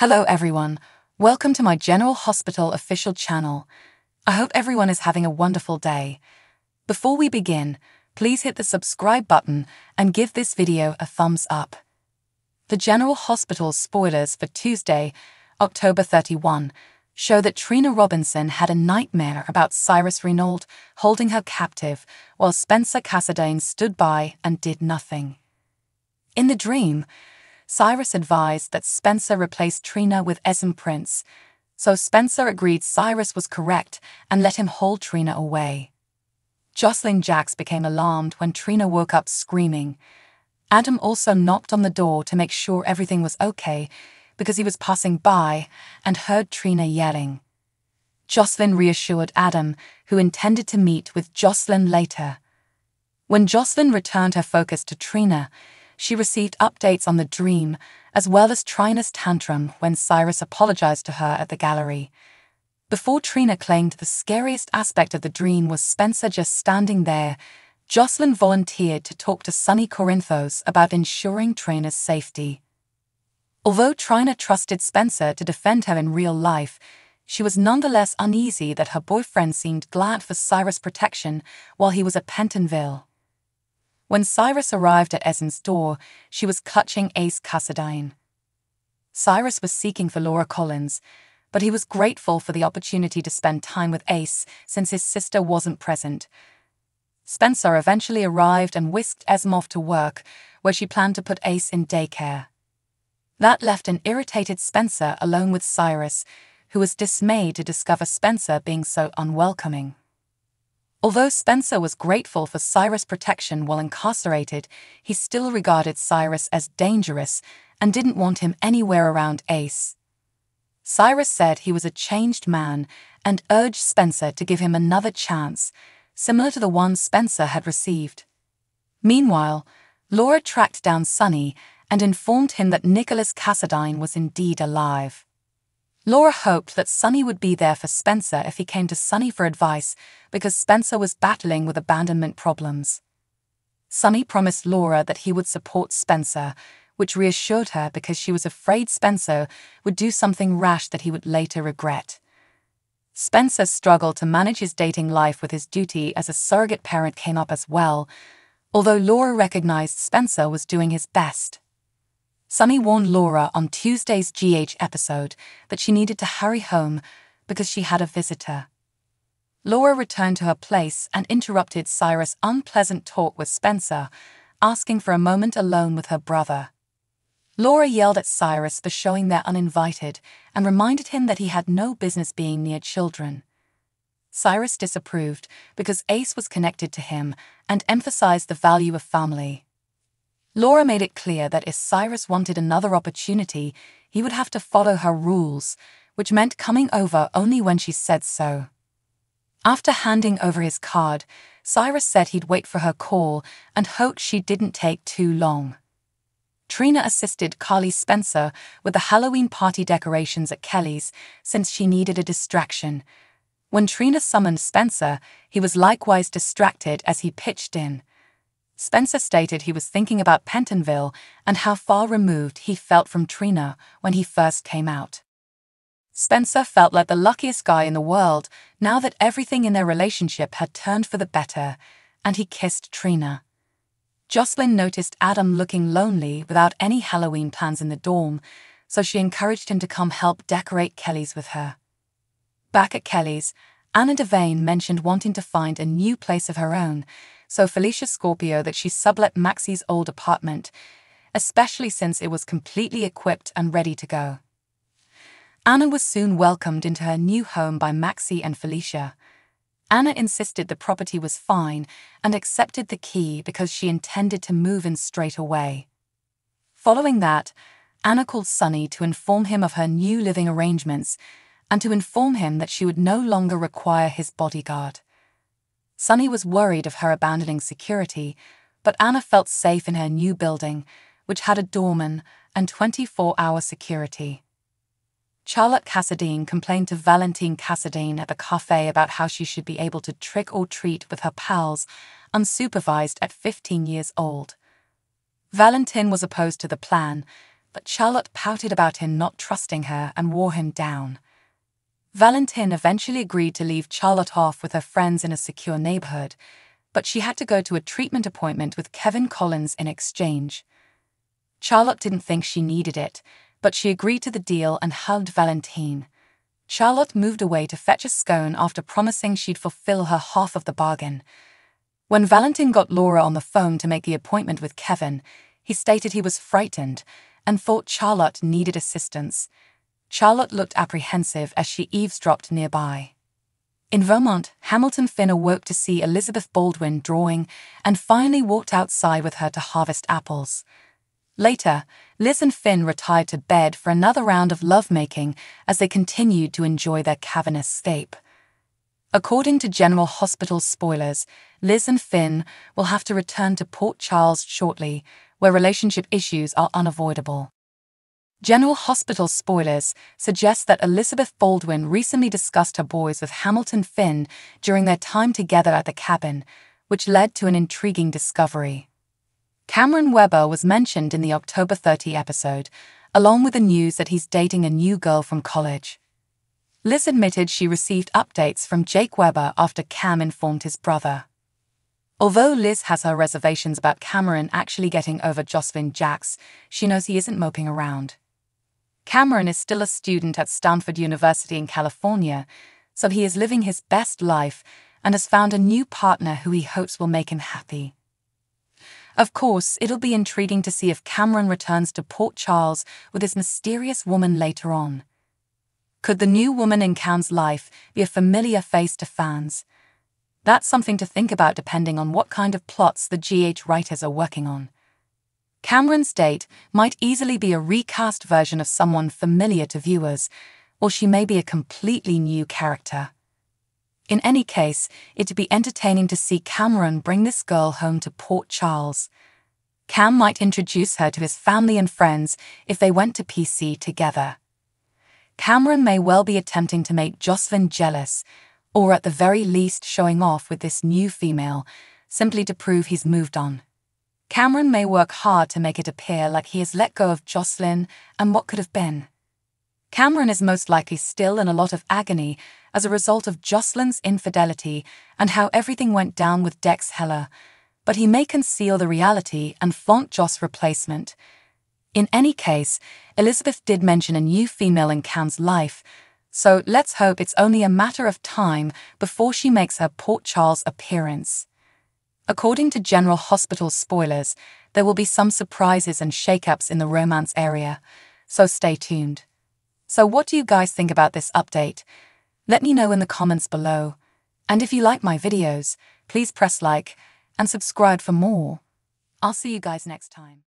Hello everyone, welcome to my General Hospital official channel. I hope everyone is having a wonderful day. Before we begin, please hit the subscribe button and give this video a thumbs up. The General Hospital's spoilers for Tuesday, October 31, show that Trina Robinson had a nightmare about Cyrus Renault holding her captive while Spencer Cassadine stood by and did nothing. In the dream, Cyrus advised that Spencer replace Trina with Esme Prince, so Spencer agreed Cyrus was correct and let him hold Trina away. Joslyn Jacks became alarmed when Trina woke up screaming. Adam also knocked on the door to make sure everything was okay because he was passing by and heard Trina yelling. Joslyn reassured Adam, who intended to meet with Joslyn later. When Joslyn returned her focus to Trina, she received updates on the dream, as well as Trina's tantrum when Cyrus apologized to her at the gallery. Before Trina claimed the scariest aspect of the dream was Spencer just standing there, Joslyn volunteered to talk to Sonny Corinthos about ensuring Trina's safety. Although Trina trusted Spencer to defend her in real life, she was nonetheless uneasy that her boyfriend seemed glad for Cyrus' protection while he was at Pentonville. When Cyrus arrived at Esme's door, she was clutching Ace Cassadine. Cyrus was seeking for Laura Collins, but he was grateful for the opportunity to spend time with Ace since his sister wasn't present. Spencer eventually arrived and whisked Esme off to work, where she planned to put Ace in daycare. That left an irritated Spencer alone with Cyrus, who was dismayed to discover Spencer being so unwelcoming. Although Spencer was grateful for Cyrus' protection while incarcerated, he still regarded Cyrus as dangerous and didn't want him anywhere around Ace. Cyrus said he was a changed man and urged Spencer to give him another chance, similar to the one Spencer had received. Meanwhile, Laura tracked down Sonny and informed him that Nicholas Cassadine was indeed alive. Laura hoped that Sonny would be there for Spencer if he came to Sonny for advice because Spencer was battling with abandonment problems. Sonny promised Laura that he would support Spencer, which reassured her because she was afraid Spencer would do something rash that he would later regret. Spencer struggled to manage his dating life with his duty as a surrogate parent came up as well, although Laura recognized Spencer was doing his best. Sonny warned Laura on Tuesday's GH episode that she needed to hurry home because she had a visitor. Laura returned to her place and interrupted Cyrus' unpleasant talk with Spencer, asking for a moment alone with her brother. Laura yelled at Cyrus for showing they're uninvited and reminded him that he had no business being near children. Cyrus disapproved because Ace was connected to him and emphasized the value of family. Laura made it clear that if Cyrus wanted another opportunity, he would have to follow her rules, which meant coming over only when she said so. After handing over his card, Cyrus said he'd wait for her call and hoped she didn't take too long. Trina assisted Carly Spencer with the Halloween party decorations at Kelly's since she needed a distraction. When Trina summoned Spencer, he was likewise distracted as he pitched in. Spencer stated he was thinking about Pentonville and how far removed he felt from Trina when he first came out. Spencer felt like the luckiest guy in the world now that everything in their relationship had turned for the better, and he kissed Trina. Joslyn noticed Adam looking lonely without any Halloween plans in the dorm, so she encouraged him to come help decorate Kelly's with her. Back at Kelly's, Anna Devane mentioned wanting to find a new place of her own, so Felicia Scorpio that she sublet Maxie's old apartment, especially since it was completely equipped and ready to go. Anna was soon welcomed into her new home by Maxie and Felicia. Anna insisted the property was fine and accepted the key because she intended to move in straight away. Following that, Anna called Sonny to inform him of her new living arrangements and to inform him that she would no longer require his bodyguard. Sonny was worried of her abandoning security, but Anna felt safe in her new building, which had a doorman and 24-hour security. Charlotte Cassadine complained to Valentin Cassadine at the cafe about how she should be able to trick or treat with her pals, unsupervised at 15 years old. Valentin was opposed to the plan, but Charlotte pouted about him not trusting her and wore him down. Valentin eventually agreed to leave Charlotte off with her friends in a secure neighborhood, but she had to go to a treatment appointment with Kevin Collins in exchange. Charlotte didn't think she needed it, but she agreed to the deal and hugged Valentin. Charlotte moved away to fetch a scone after promising she'd fulfill her half of the bargain. When Valentin got Laura on the phone to make the appointment with Kevin, he stated he was frightened and thought Charlotte needed assistance. Charlotte looked apprehensive as she eavesdropped nearby. In Vermont, Hamilton Finn awoke to see Elizabeth Baldwin drawing and finally walked outside with her to harvest apples. Later, Liz and Finn retired to bed for another round of lovemaking as they continued to enjoy their cavern escape. According to General Hospital spoilers, Liz and Finn will have to return to Port Charles shortly, where relationship issues are unavoidable. General Hospital spoilers suggest that Elizabeth Baldwin recently discussed her boys with Hamilton Finn during their time together at the cabin, which led to an intriguing discovery. Cameron Webber was mentioned in the October 30 episode, along with the news that he's dating a new girl from college. Liz admitted she received updates from Jake Webber after Cam informed his brother. Although Liz has her reservations about Cameron actually getting over Joslyn Jacks, she knows he isn't moping around. Cameron is still a student at Stanford University in California, so he is living his best life and has found a new partner who he hopes will make him happy. Of course, it'll be intriguing to see if Cameron returns to Port Charles with his mysterious woman later on. Could the new woman in Cam's life be a familiar face to fans? That's something to think about depending on what kind of plots the GH writers are working on. Cameron's date might easily be a recast version of someone familiar to viewers, or she may be a completely new character. In any case, it'd be entertaining to see Cameron bring this girl home to Port Charles. Cam might introduce her to his family and friends if they went to PC together. Cameron may well be attempting to make Joslyn jealous, or at the very least showing off with this new female, simply to prove he's moved on. Cameron may work hard to make it appear like he has let go of Joslyn and what could have been. Cameron is most likely still in a lot of agony as a result of Jocelyn's infidelity and how everything went down with Dex Heller, but he may conceal the reality and flaunt Joss' replacement. In any case, Elizabeth did mention a new female in Cam's life, so let's hope it's only a matter of time before she makes her Port Charles appearance. According to General Hospital spoilers, there will be some surprises and shakeups in the romance area, so stay tuned. So what do you guys think about this update? Let me know in the comments below. And if you like my videos, please press like and subscribe for more. I'll see you guys next time.